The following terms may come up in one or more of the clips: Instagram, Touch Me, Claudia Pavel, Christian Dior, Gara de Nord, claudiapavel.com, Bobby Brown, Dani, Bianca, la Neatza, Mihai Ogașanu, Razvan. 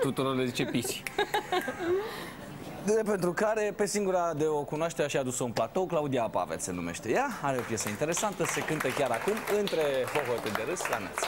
Tuturor le zice pisi. De pentru care, pe singura de o cunoaște, și-a adus-o în platou, Claudia Pavel se numește ea, are o piesă interesantă, se cântă chiar acum, între hohote de râs la neață.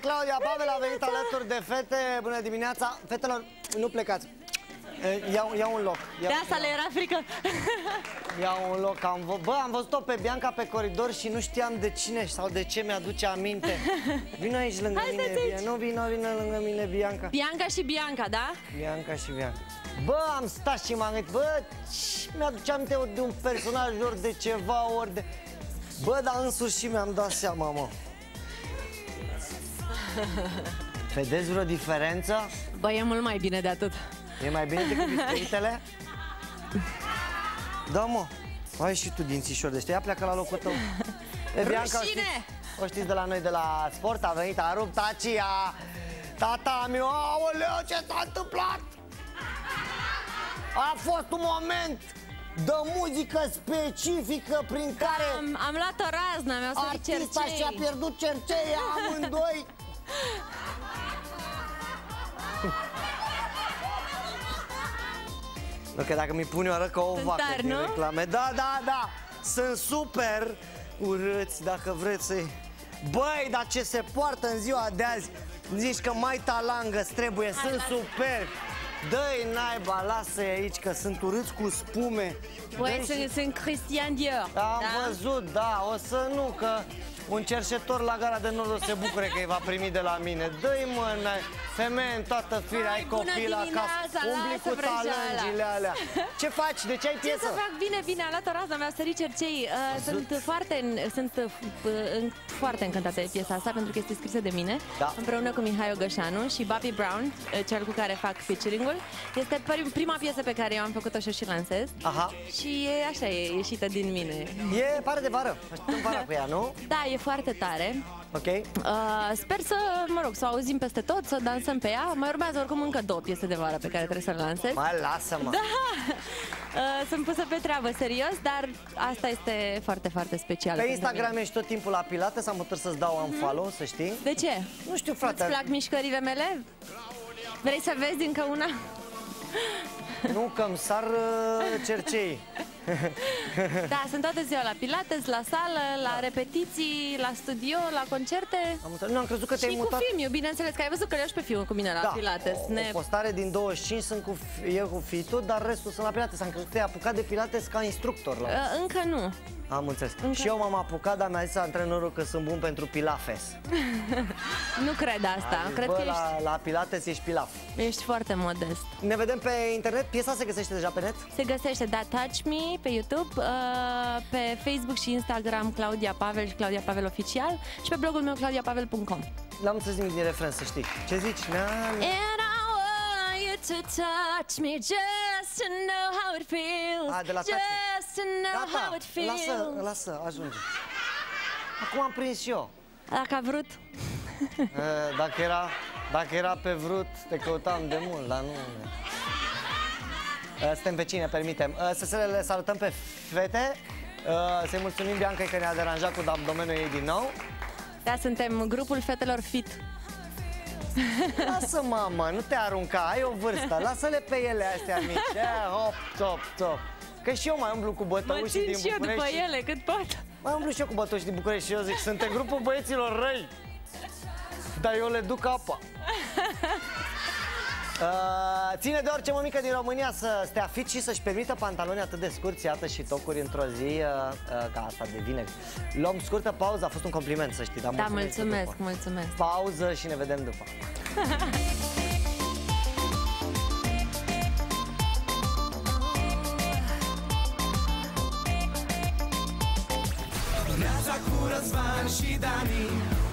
Claudia Pavel a venit alături de fete. Bună dimineața! Fetelor, nu plecați! Ia un loc. De asta le era frică. Ia un loc. Am văzut-o pe Bianca pe coridor și nu știam de cine sau de ce mi-aduce aminte. Vino aici lângă mine. Nu vino lângă mine, Bianca. Bianca și Bianca, da? Bianca și Bianca. Bă, am stat și m-am gândit, bă, mi-aduce aminte ori de un personaj, ori de ceva, ori de... Bă, dar însuși și mi-am dat seama, mă. Vedeți vreo diferență? Bă, e mult mai bine de atât. E mai bine decât biscuitele? Da, mă. Ai și tu dințișor, deci ea pleacă la locul tău. Bianca, o știți de la noi, de la sport, a venit, a rupt acia. Tata mi-o, aoleu, ce s-a întâmplat? A fost un moment de muzică specifică prin care... Am luat o raznă, mi-a sorit cerceia. Artista și-a pierdut cerceia amândoi. Nu, că dacă mi pune o arăt ca o vacă din reclame. Da, da, da. Sunt super urâți, dacă vreți să-i... Băi, dar ce se poartă în ziua de azi? Zici că mai talangă-ți trebuie, sunt super. Dă-i naiba, lasă-i aici, că sunt urâți cu spume. Băi, sunt Christian Dior. Am văzut, da, o să nu, că un cerșetor la Gara de Nord o să se bucure că îi va primi de la mine. Dă-i, mă, femeie în toată firea, ai copii la casă, umbli cu talângile alea. Ce faci? De ce ai piesă? Ce să fac? Bine, bine, am luat o rază, mi-au sărit cercei. Sunt foarte încântată de piesa asta, pentru că este scrisă de mine, împreună cu Mihai Ogașanu și Bobby Brown, cel cu care fac featuring-ul. Este prima piesă pe care eu am făcut-o și lansez. Și așa e ieșită din mine. E pare de vară, așteptăm vara cu ea, nu? Da, e foarte tare. Sper să, mă rog, să o auzim peste tot, să dansăm pe ea. Mai urmează oricum încă două piese de vară pe care trebuie să le lansez. Mai lasă-mă! Da! Sunt pusă pe treabă, serios, dar asta este foarte, foarte specială. Pe Instagram ești tot timpul la pilate, s-am putut să-ți dau unfollow, să știi. De ce? Nu știu, frate. Îți plac mișcările mele? Vrei să vezi încă una? Nu, că-mi sar cercei. Da, sunt toată ziua la pilates, la sală, la repetiții, la studio, la concerte. Nu, am crezut că te-ai mutat. Și cu Fimiu, bineînțeles, că ai văzut că le-aș pe Fimiu cu mine la pilates. O postare din 25 sunt cu eu cu Fitu, dar restul sunt la pilates. Am crezut că te-ai apucat de pilates ca instructor. Încă nu. Am înțeles. Și eu m-am apucat, dar mi-a zis antrenorul că sunt bun pentru pilafes. Nu cred asta. Cred că la pilates ești pilaf. Ești foarte modest. Ne vedem pe internet? Piesa se găsește deja pe net? Se găsește, da, Touch Me pe YouTube, pe Facebook și Instagram Claudia Pavel și Claudia Pavel Oficial și pe blogul meu claudiapavel.com. L-am înțeles nimic din refren, să știi. Ce zici? To touch me just to know how it feels. Just to know how it feels. Lasă, lasă, ajunge. Acum am prins eu. Dacă a vrut. Dacă era pe vrut, te căutam de mult, dar nu. Suntem vecine, permitem. Să le salutăm pe fete. Să-i mulțumim Bianca că ne-a deranjat cu abdomenul ei din nou. Da, suntem grupul fetelor fit. Lasă, mama, nu te arunca, ai o vârstă, lasă-le pe ele astea mici. Hop, top, top. Că și eu mai umblu cu bătăușii din București. Mă țin și eu după ele, cât pot. Mai umblu și eu cu bătăușii din București și eu zic, sunt în grupul băieților răi, dar eu le duc apa. Ține de orice mămică din România să stea fit și să-și permită pantaloni atât de scurți, iată, și tocuri într-o zi, ca asta devine. Luăm scurtă pauză, a fost un compliment, să știi. Da, mulțumesc, mulțumesc. Pauză și ne vedem după. Viața cu Răzvan și Dani.